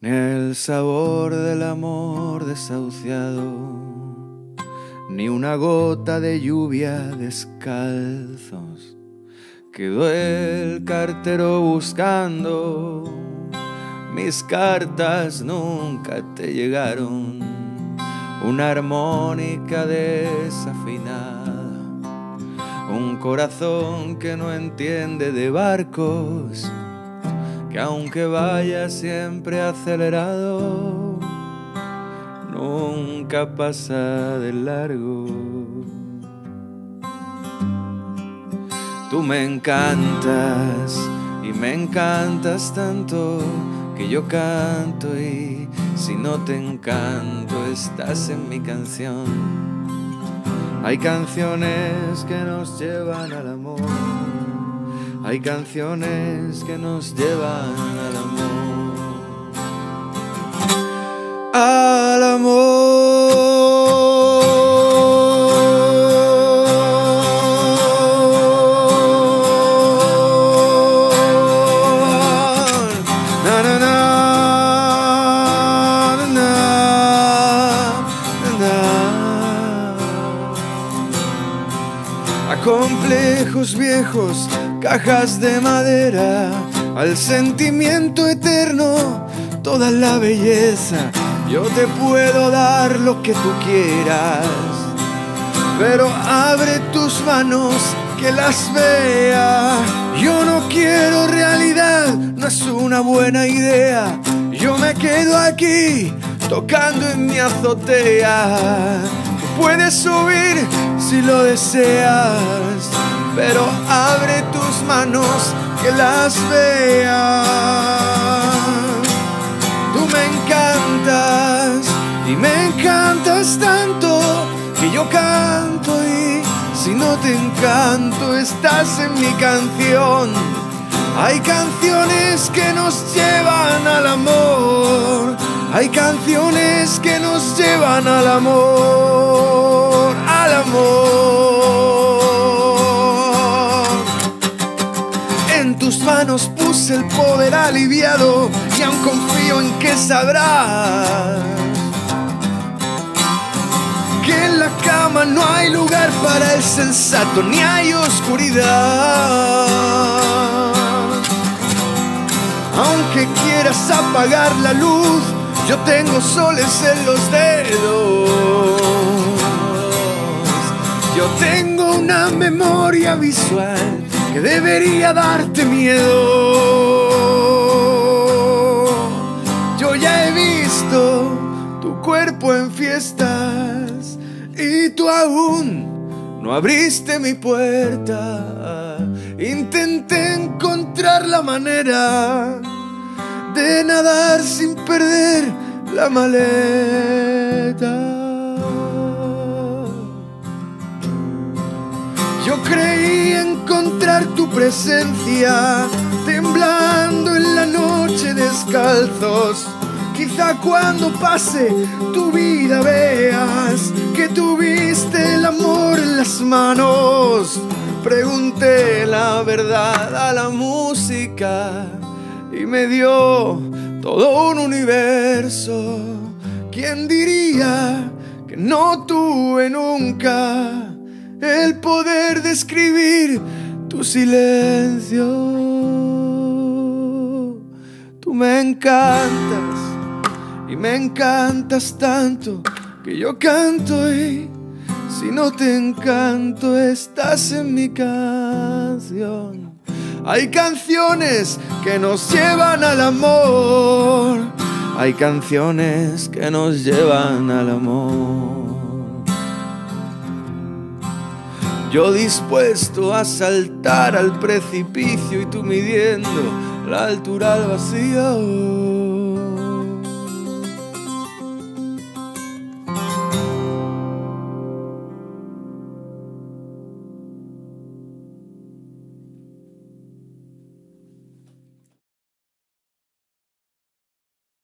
El sabor del amor desahuciado, ni una gota de lluvia descalzos. Quedó el cartero buscando, mis cartas nunca te llegaron. Una armónica desafinada, un corazón que no entiende de barcos, que aunque vaya siempre acelerado, nunca pasa de largo. Tú me encantas y me encantas tanto que yo canto, y si no te encanto estás en mi canción. Hay canciones que nos llevan al amor, hay canciones que nos llevan al amor. Al amor. Na, na, na, na, na, na. A complejos viejos, cajas de madera, al sentimiento eterno, toda la belleza. Yo te puedo dar lo que tú quieras, pero abre tus manos que las vea. Yo no quiero realidad, no es una buena idea. Yo me quedo aquí, tocando en mi azotea. Puedes subir si lo deseas, pero abre tus manos que las vea. Tú me encantas y me encantas tanto que yo canto, y si no te encanto estás en mi canción. Hay canciones que nos llevan al amor, hay canciones que nos llevan al amor, al amor. Tus manos puse el poder aliviado, y aún confío en que sabrás que en la cama no hay lugar para el sensato, ni hay oscuridad. Aunque quieras apagar la luz, yo tengo soles en los dedos. Yo tengo una memoria visual que debería darte miedo. Yo ya he visto tu cuerpo en fiestas, y tú aún no abriste mi puerta. Intenté encontrar la manera de nadar sin perder la maleta. Yo creí encontrar tu presencia temblando en la noche descalzos. Quizá cuando pase tu vida veas que tuviste el amor en las manos. Pregunté la verdad a la música y me dio todo un universo. ¿Quién diría que no tuve nunca el poder de escribir tu silencio? Tú me encantas y me encantas tanto que yo canto, y si no te encanto estás en mi canción. Hay canciones que nos llevan al amor, hay canciones que nos llevan al amor. Yo dispuesto a saltar al precipicio, y tú midiendo la altura al vacío.